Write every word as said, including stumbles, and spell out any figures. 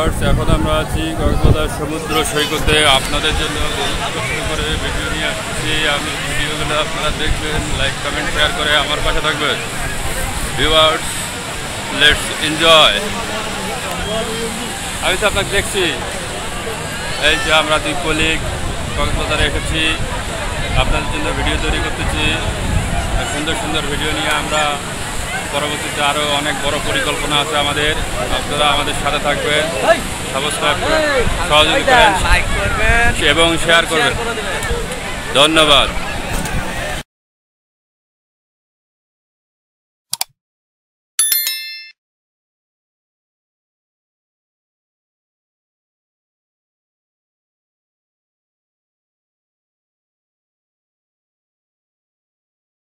Viewers, এখন আমরা আছি কক্সবাজার সমুদ্র সৈকতে। আপনাদের জন্য করে ভিডিও নিয়ে আসছি। আমি ভিডিওগুলো আপনারা দেখবেন, লাইক কমেন্ট শেয়ার করে আমার পাশে থাকবেন। Viewers, let's enjoy. আমি তো আপনাকে দেখছি। এই যে আমরা দুই কলিগ কক্সবাজারে এসেছি, আপনাদের জন্য ভিডিও তৈরি করতেছি। সুন্দর সুন্দর ভিডিও নিয়ে আমরা পরবর্তীতে আরও অনেক বড় পরিকল্পনা আছে আমাদের। আপনারা আমাদের সাথে থাকবেন, সাবস্ক্রাইব করবেন, সহযোগিতা করবেন এবং শেয়ার করবেন। ধন্যবাদ।